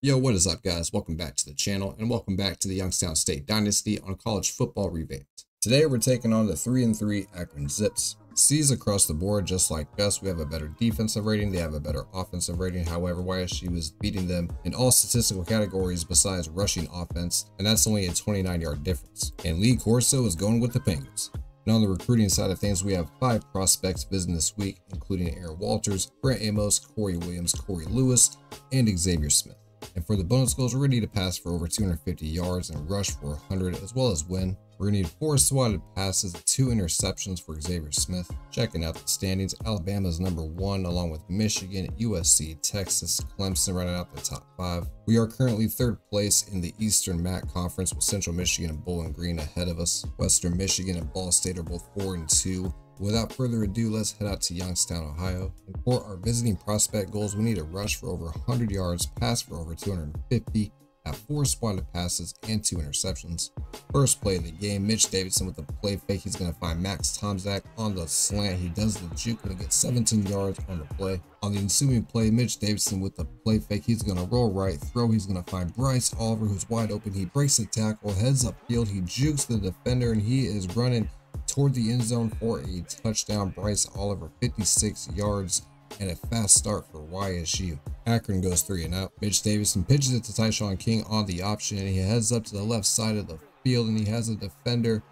Yo, what is up, guys? Welcome back to the channel and welcome back to the Youngstown State Dynasty on College Football Revamped. Today we're taking on the 3-3 Akron Zips. C's across the board, just like us. We have a better defensive rating, they have a better offensive rating. However, YSU was beating them in all statistical categories besides rushing offense, and that's only a 29-yard difference. And Lee Corso is going with the Penguins. And on the recruiting side of things, we have 5 prospects visiting this week, including Aaron Walters, Brent Amos, Corey Williams, Corey Lewis, and Xavier Smith. And for the bonus goals, we're going to need to pass for over 250 yards and rush for 100, as well as win. We're going to need 4 swatted passes, 2 interceptions for Xavier Smith. Checking out the standings, Alabama's #1, along with Michigan, USC, Texas, Clemson, right out the top 5. We are currently 3rd place in the Eastern MAC Conference, with Central Michigan and Bowling Green ahead of us. Western Michigan and Ball State are both 4-2. Without further ado, let's head out to Youngstown, Ohio. And for our visiting prospect goals, we need a rush for over 100 yards, pass for over 250, have 4 swatted passes, and 2 interceptions. First play of the game, Mitch Davidson with a play fake. He's going to find Max Tomczak on the slant. He does the juke and gets 17 yards on the play. On the ensuing play, Mitch Davidson with the play fake. He's going to roll right, throw. He's going to find Bryce Oliver, who's wide open. He breaks a tackle, heads upfield. He jukes the defender, and he is running toward the end zone for a touchdown. Bryce Oliver, 56 yards and a fast start for YSU. Akron goes 3-0. Mitch Davidson pitches it to Tyshawn King on the option, and he heads up to the left side of the field, and he has a defender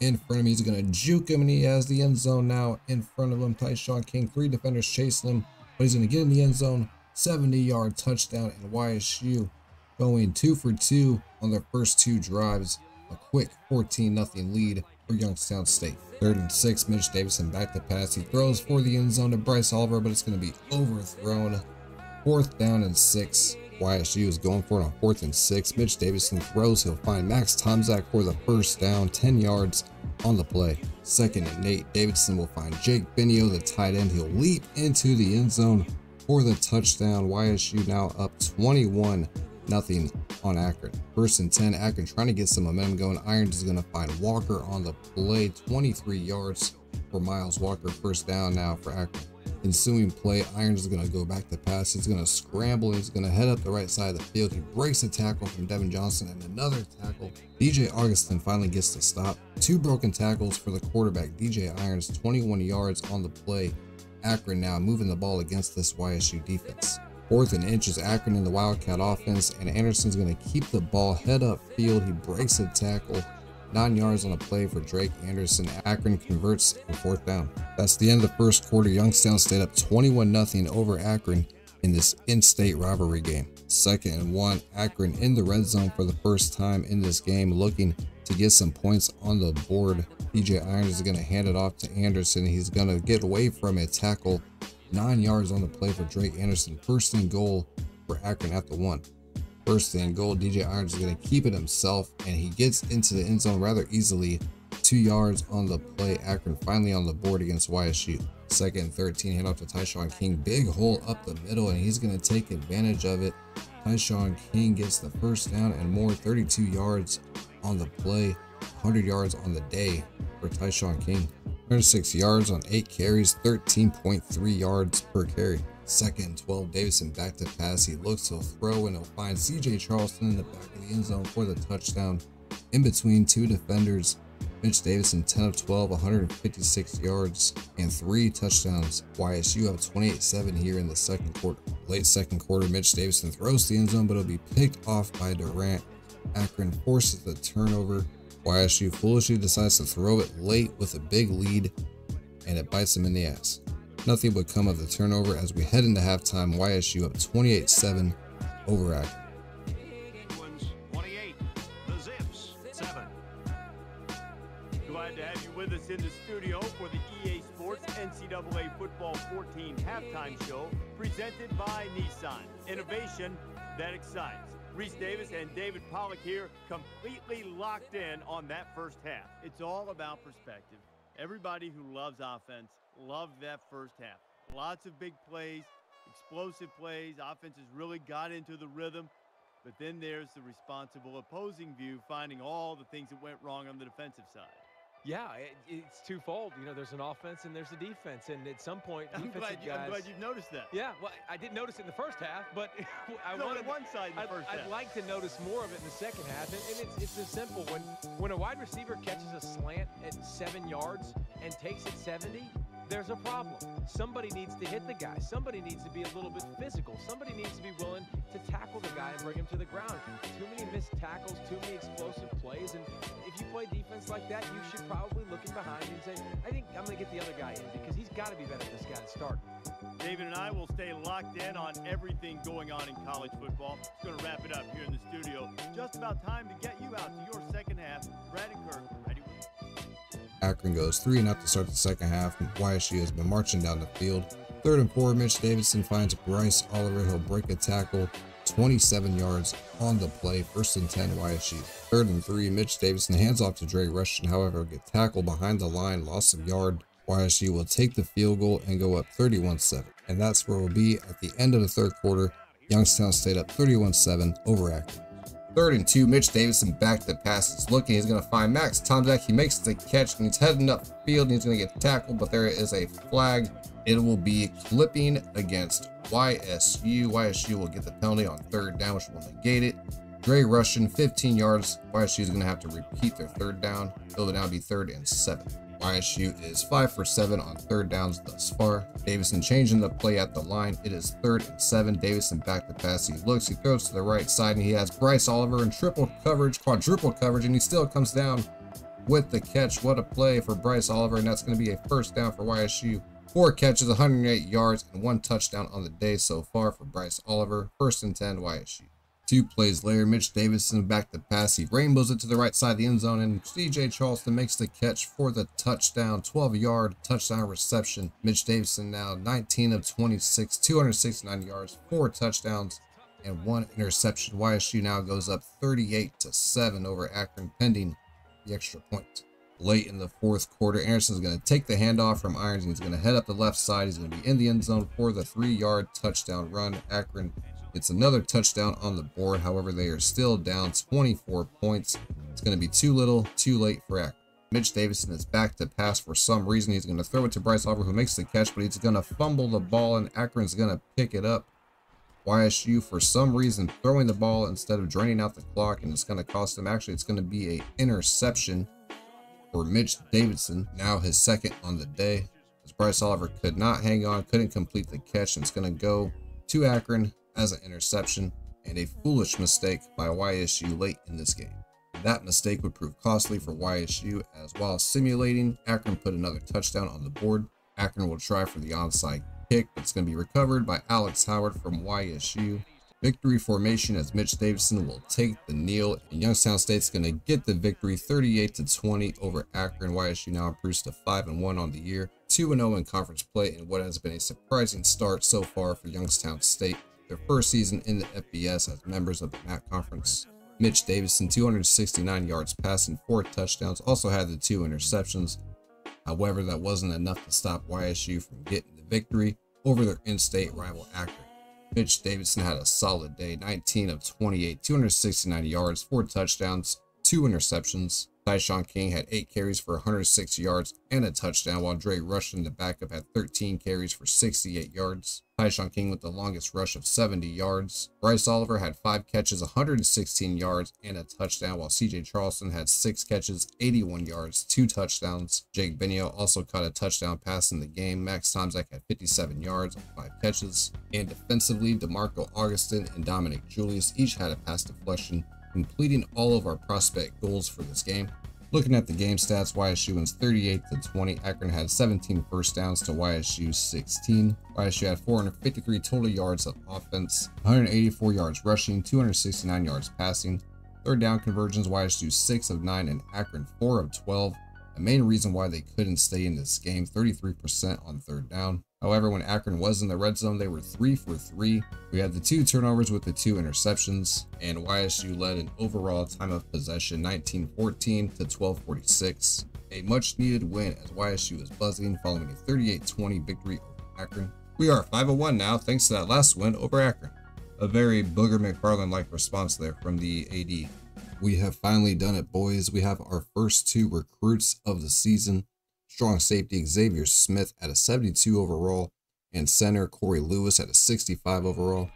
in front of him. He's going to juke him, and he has the end zone now in front of him. Tyshawn King, 3 defenders chasing him, but he's going to get in the end zone. 70-yard touchdown, and YSU going 2 for 2 on their first 2 drives. A quick 14-0 lead for Youngstown State. 3rd and 6, Mitch Davidson back to pass. He throws for the end zone to Bryce Oliver, but it's going to be overthrown. 4th down and 6. YSU is going for it on 4th and 6. Mitch Davidson throws. He'll find Max Tomczak for the first down, 10 yards on the play. 2nd and 8. Davidson will find Jake Benio, the tight end. He'll leap into the end zone for the touchdown. YSU now up 21-0 on Akron. 1st and 10, Akron trying to get some momentum going. Irons is going to find Walker on the play. 23 yards for Miles Walker. 1st down now for Akron. Ensuing play, Irons is going to go back to pass. He's going to scramble. He's going to head up the right side of the field. He breaks a tackle from Devin Johnson and another tackle. DJ Augustin finally gets the stop. 2 broken tackles for the quarterback. DJ Irons, 21 yards on the play. Akron now moving the ball against this YSU defense. 4th and inches, Akron in the Wildcat offense, and Anderson's going to keep the ball, head up field. He breaks a tackle, 9 yards on a play for Drake Anderson. Akron converts on 4th down. That's the end of the 1st quarter. Youngstown State up 21-0 over Akron in this in-state rivalry game. 2nd and 1, Akron in the red zone for the first time in this game, looking to get some points on the board. DJ Irons is going to hand it off to Anderson. He's going to get away from a tackle. 9 yards on the play for Drake Anderson. 1st and goal for Akron at the 1. 1st and goal, DJ Irons is going to keep it himself, and he gets into the end zone rather easily. 2 yards on the play. Akron finally on the board against YSU. 2nd and 13, handoff to Tyshawn King. Big hole up the middle, and he's going to take advantage of it. Tyshawn King gets the 1st down and more. 32 yards on the play. 100 yards on the day for Tyshawn King. 36 yards on 8 carries, 13.3 yards per carry. 2nd and 12, Davidson back to pass. He looks, he'll throw, and he'll find CJ Charleston in the back of the end zone for the touchdown. In between 2 defenders, Mitch Davidson, 10 of 12, 156 yards, and 3 touchdowns. YSU up 28-7 here in the 2nd quarter. Late 2nd quarter, Mitch Davidson throws the end zone, but it'll be picked off by Durant. Akron forces the turnover. YSU foolishly decides to throw it late with a big lead, and it bites him in the ass. Nothing would come of the turnover as we head into halftime. YSU up 28-7 over Akron. The Zips 7. Glad to have you with us in the studio for the EA Sports NCAA Football 14 halftime show, presented by Nissan. Innovation that excites. Reese Davis and David Pollock here, completely locked in on that 1st half. It's all about perspective. Everybody who loves offense loved that 1st half. Lots of big plays, explosive plays. Offenses really got into the rhythm. But then there's the responsible opposing view, finding all the things that went wrong on the defensive side. Yeah, it's twofold. You know, there's an offense and there's a defense, and at some point, I'm glad you've noticed that. Yeah, well, I didn't notice it in the first half, but I'd like to notice more of it in the second half. And it's as simple. When a wide receiver catches a slant at 7 yards and takes it 70, there's a problem. Somebody needs to hit the guy. Somebody needs to be a little bit physical. Somebody needs to be willing to tackle the guy and bring him to the ground. Too many missed tackles, too many explosive plays, and if you play defense like that, you should probably look in behind you and say, I think I'm going to get the other guy in because he's got to be better than this guy to start. David and I will stay locked in on everything going on in college football. It's going to wrap it up here in the studio. Just about time to get you out to your second half. Brad and Kirk, ready? Akron goes 3-0 to start the second half. YSU has been marching down the field. 3rd and 4, Mitch Davidson finds Bryce Oliver. He'll break a tackle. 27 yards on the play. 1st and 10, YSU. 3rd and 3, Mitch Davidson hands off to Dre Rushton. However, get tackled behind the line, loss of yard. YSU will take the field goal and go up 31-7. And that's where we'll be at the end of the 3rd quarter. Youngstown State up 31-7 over Akron. 3rd and 2, Mitch Davidson back to the pass. He's looking. He's going to find Max Tomczak. He makes the catch and he's heading up field. And he's going to get tackled, but there is a flag. It will be clipping against YSU. YSU will get the penalty on 3rd down, which will negate it. Dre Rushton, 15 yards. YSU is going to have to repeat their 3rd down. It'll now be 3rd and 7. YSU is 5 for 7 on 3rd downs thus far. Davidson changing the play at the line. It is 3rd and 7. Davidson back to pass. He looks, he throws to the right side, and he has Bryce Oliver in triple coverage, quadruple coverage, and he still comes down with the catch. What a play for Bryce Oliver, and that's going to be a 1st down for YSU. 4 catches, 108 yards, and 1 touchdown on the day so far for Bryce Oliver. 1st and 10, YSU. 2 plays later, Mitch Davidson back to pass. He rainbows it to the right side of the end zone, and DJ Charleston makes the catch for the touchdown. 12-yard touchdown reception. Mitch Davidson now 19 of 26, 269 yards, 4 touchdowns, and 1 interception. YSU now goes up 38-7 over Akron, pending the extra point. Late in the 4th quarter, Anderson's going to take the handoff from Irons, and he's going to head up the left side. He's going to be in the end zone for the 3-yard touchdown run. Akron gets another touchdown on the board. However, they are still down 24 points. It's going to be too little, too late for Akron. Mitch Davidson is back to pass for some reason. He's going to throw it to Bryce Oliver, who makes the catch, but he's going to fumble the ball, and Akron's going to pick it up. YSU, for some reason, throwing the ball instead of draining out the clock, and it's going to cost them. Actually, it's going to be an interception for Mitch Davidson, now his 2nd on the day, as Bryce Oliver could not hang on, couldn't complete the catch, and it's going to go to Akron as an interception and a foolish mistake by YSU late in this game. That mistake would prove costly for YSU, as while simulating, Akron put another touchdown on the board. Akron will try for the onside kick, but it's going to be recovered by Alex Howard from YSU. Victory formation as Mitch Davidson will take the kneel, and Youngstown State's going to get the victory 38-20 over Akron. YSU now improves to 5-1 on the year, 2-0 in conference play, and what has been a surprising start so far for Youngstown State. Their 1st season in the FBS as members of the MAC Conference. Mitch Davidson, 269 yards passing, 4 touchdowns, also had the 2 interceptions. However, that wasn't enough to stop YSU from getting the victory over their in-state rival Akron. Mitch Davidson had a solid day, 19 of 28, 269 yards, 4 touchdowns, 2 interceptions. Tyshawn King had 8 carries for 106 yards and a touchdown, while Dre Rushton, the backup, had 13 carries for 68 yards. Tyshawn King with the longest rush of 70 yards. Bryce Oliver had 5 catches, 116 yards, and a touchdown, while CJ Charleston had 6 catches, 81 yards, 2 touchdowns. Jake Benio also caught a touchdown pass in the game. Max Tomczak had 57 yards on 5 catches. And defensively, DeMarco Augustin and Dominic Julius each had a pass deflection, completing all of our prospect goals for this game. Looking at the game stats, YSU wins 38-20. Akron had 17 first downs to YSU's 16. YSU had 453 total yards of offense, 184 yards rushing, 269 yards passing. 3rd down conversions, YSU 6 of 9 and Akron 4 of 12. The main reason why they couldn't stay in this game, 33% on 3rd down. However, when Akron was in the red zone, they were 3 for 3. We had the 2 turnovers with the 2 interceptions, and YSU led an overall time of possession 19-14 to 12-46. A much needed win as YSU is buzzing following a 38-20 victory over Akron. We are 5-1 now thanks to that last win over Akron. A very Booger McFarland-like response there from the AD. We have finally done it, boys. We have our first two recruits of the season. Strong safety Xavier Smith at a 72 overall and center Corey Lewis at a 65 overall.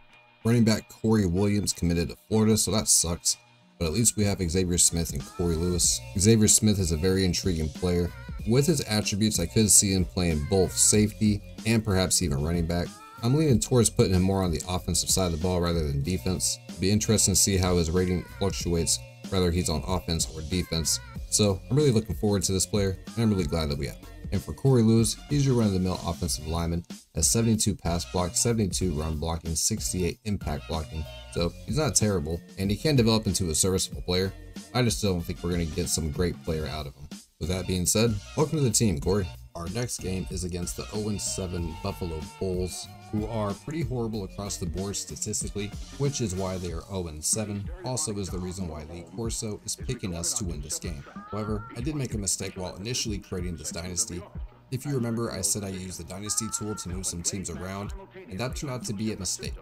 Running back Corey Williams committed to Florida, so that sucks, but at least we have Xavier Smith and Corey Lewis. Xavier Smith is a very intriguing player. With his attributes, I could see him playing both safety and perhaps even running back. I'm leaning towards putting him more on the offensive side of the ball rather than defense. It'd be interesting to see how his rating fluctuates, whether he's on offense or defense. So I'm really looking forward to this player, and I'm really glad that we have him. And for Corey Lewis, he's your run-of-the-mill offensive lineman at 72 pass block, 72 run blocking, 68 impact blocking. So he's not terrible, and he can develop into a serviceable player. I just don't think we're going to get some great player out of him. With that being said, welcome to the team, Corey. Our next game is against the 0-7 Buffalo Bulls, who are pretty horrible across the board statistically, which is why they are 0-7. Also is the reason why Lee Corso is picking us to win this game. However, I did make a mistake while initially creating this dynasty. If you remember, I said I used the dynasty tool to move some teams around, and that turned out to be a mistake.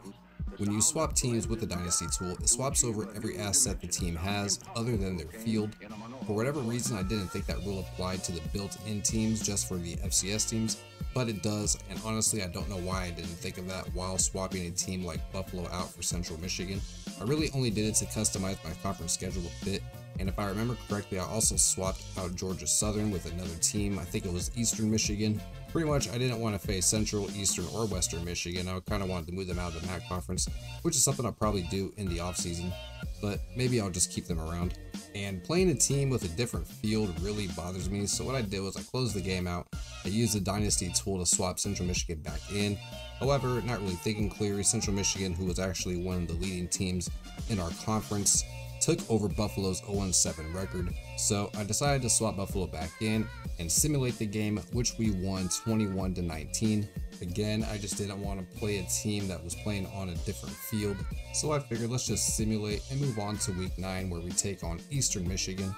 When you swap teams with the dynasty tool, it swaps over every asset the team has other than their field. For whatever reason, I didn't think that rule applied to the built-in teams just for the FCS teams, but it does, and honestly, I don't know why I didn't think of that while swapping a team like Buffalo out for Central Michigan. I really only did it to customize my conference schedule a bit, and if I remember correctly, I also swapped out Georgia Southern with another team. I think it was Eastern Michigan. Pretty much, I didn't want to face Central, Eastern, or Western Michigan. I kind of wanted to move them out of the MAC Conference, which is something I'll probably do in the offseason, but maybe I'll just keep them around. And playing a team with a different field really bothers me, so what I did was I closed the game out. I used the dynasty tool to swap Central Michigan back in. However, not really thinking clearly, Central Michigan, who was actually one of the leading teams in our conference, took over Buffalo's 0-7 record, so I decided to swap Buffalo back in and simulate the game, which we won 21-19. Again, I just didn't want to play a team that was playing on a different field, so I figured let's just simulate and move on to week 9 where we take on Eastern Michigan.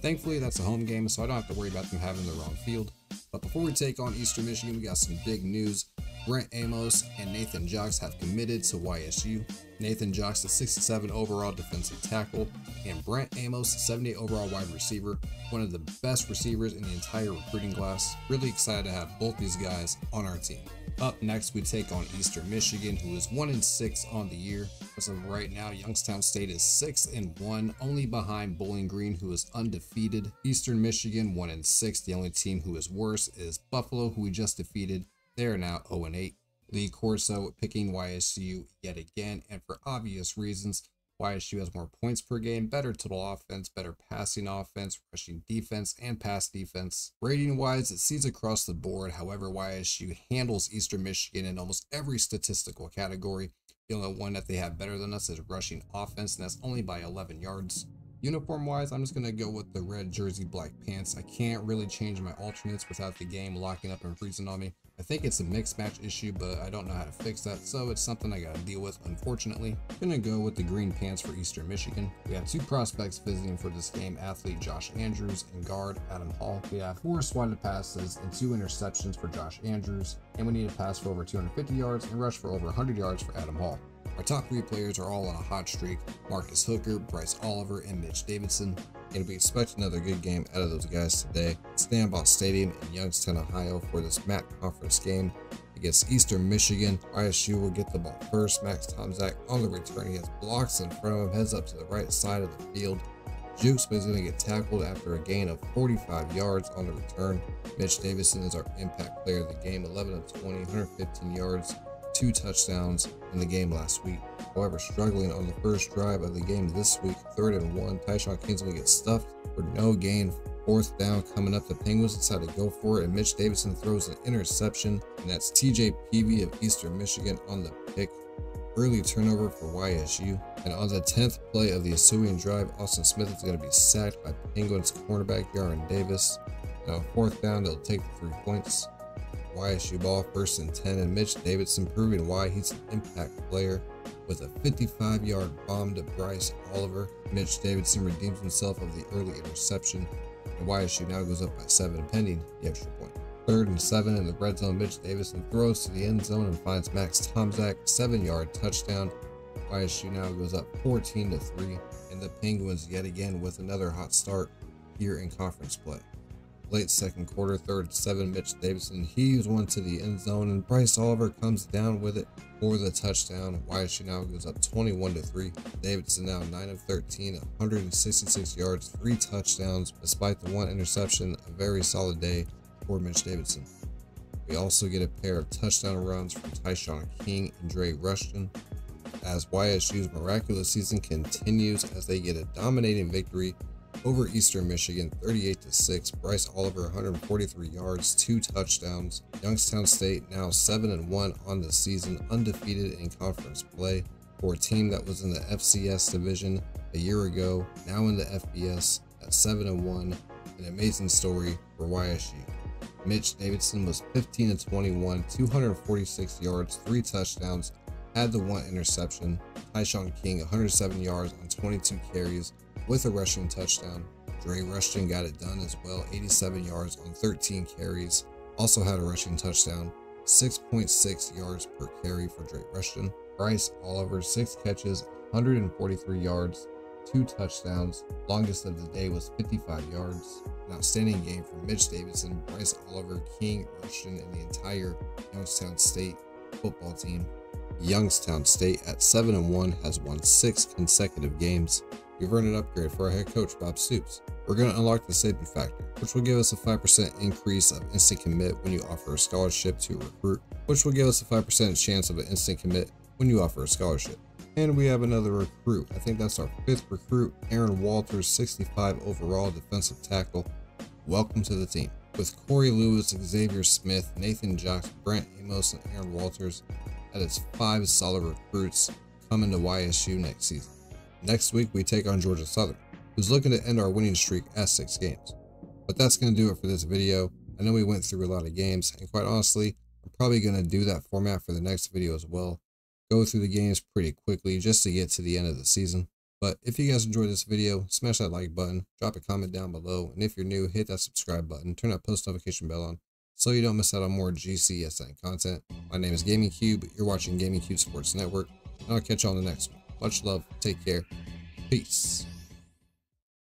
Thankfully, that's a home game, so I don't have to worry about them having the wrong field. But before we take on Eastern Michigan, we got some big news. Brent Amos and Nathan Jocks have committed to YSU. Nathan Jocks, the 67 overall defensive tackle, and Brent Amos, 78 overall wide receiver, one of the best receivers in the entire recruiting class. Really excited to have both these guys on our team. Up next, we take on Eastern Michigan, who is 1-6 on the year. As of right now, Youngstown State is 6-1, only behind Bowling Green, who is undefeated. Eastern Michigan, 1-6. The only team who is worse is Buffalo, who we just defeated. They are now 0-8. Lee Corso picking YSU yet again, and for obvious reasons. YSU has more points per game, better total offense, better passing offense, rushing defense, and pass defense. Rating-wise, it sees across the board. However, YSU handles Eastern Michigan in almost every statistical category. The only one that they have better than us is rushing offense, and that's only by 11 yards. Uniform-wise, I'm just going to go with the red jersey, black pants. I can't really change my alternates without the game locking up and freezing on me. I think it's a mixed match issue, but I don't know how to fix that, so it's something I gotta deal with, unfortunately. I'm gonna go with the green pants for Eastern Michigan. We have two prospects visiting for this game, athlete Josh Andrews and guard Adam Hall. We have 4 swatted passes and 2 interceptions for Josh Andrews, and we need a pass for over 250 yards and rush for over 100 yards for Adam Hall. Our top 3 players are all on a hot streak, Marcus Hooker, Bryce Oliver, and Mitch Davidson. And we expect another good game out of those guys today. Stambaugh Stadium in Youngstown, Ohio for this MAC Conference game against Eastern Michigan. YSU will get the ball first. Max Tomczak on the return. He has blocks in front of him, heads up to the right side of the field. Jukes is going to get tackled after a gain of 45 yards on the return. Mitch Davidson is our impact player of the game, 11 of 20, 115 yards, 2 touchdowns in the game last week. However, struggling on the first drive of the game this week, 3rd and 1, Tyshawn King will get stuffed for no gain. 4th down coming up, the Penguins decide to go for it, and Mitch Davidson throws an interception, and that's TJ Peavy of Eastern Michigan on the pick. Early turnover for YSU, and on the 10th play of the ensuing drive, Austin Smith is going to be sacked by Penguins cornerback Yaron Davis. Now 4th down, they'll take the 3 points. YSU ball, 1st and 10, and Mitch Davidson proving why he's an impact player with a 55-yard bomb to Bryce Oliver. Mitch Davidson redeems himself of the early interception, and YSU now goes up by 7 pending the extra point. 3rd and 7 in the red zone, Mitch Davidson throws to the end zone and finds Max Tomczak, 7-yard touchdown. YSU now goes up 14-3, and the Penguins yet again with another hot start here in conference play. Late second quarter, 3rd and 7, Mitch Davidson heaves one to the end zone, and Bryce Oliver comes down with it for the touchdown. YSU now goes up 21-3. Davidson now 9 of 13, 166 yards, 3 touchdowns, despite the 1 interception, a very solid day for Mitch Davidson. We also get a pair of touchdown runs from Tyshawn King and Dre Rushton, as YSU's miraculous season continues as they get a dominating victory over Eastern Michigan, 38-6, Bryce Oliver, 143 yards, 2 touchdowns. Youngstown State now 7-1 on the season, undefeated in conference play, for a team that was in the FCS division a year ago, now in the FBS at 7-1, an amazing story for YSU. Mitch Davidson was 15-21, 246 yards, 3 touchdowns, had the 1 interception. Tyshawn King, 107 yards on 22 carries, with a rushing touchdown. Dre Rushton got it done as well, 87 yards on 13 carries, also had a rushing touchdown, 6.6 yards per carry for Dre Rushton. Bryce Oliver, 6 catches, 143 yards, 2 touchdowns, longest of the day was 55 yards. An outstanding game for Mitch Davidson, Bryce Oliver, King, Rushton, and the entire Youngstown State football team. Youngstown State at 7-1 has won 6 consecutive games. We've earned an upgrade for our head coach, Bob Stoops. We're going to unlock the safety factor, which will give us a 5% increase of instant commit when you offer a scholarship to a recruit, which will give us a 5% chance of an instant commit when you offer a scholarship. And we have another recruit. I think that's our 5th recruit, Aaron Walters, 65 overall defensive tackle. Welcome to the team. With Corey Lewis, Xavier Smith, Nathan Jocks, Brent Amos, and Aaron Walters, that is 5 solid recruits coming to YSU next season. Next week, we take on Georgia Southern, who's looking to end our winning streak at 6 games. But that's going to do it for this video. I know we went through a lot of games, and quite honestly, I'm probably going to do that format for the next video as well. Go through the games pretty quickly just to get to the end of the season. But if you guys enjoyed this video, smash that like button, drop a comment down below, and if you're new, hit that subscribe button, turn that post notification bell on so you don't miss out on more GCSN content. My name is Gaming Cube, you're watching Gaming Cube Sports Network, and I'll catch you on the next one. Much love. Take care. Peace.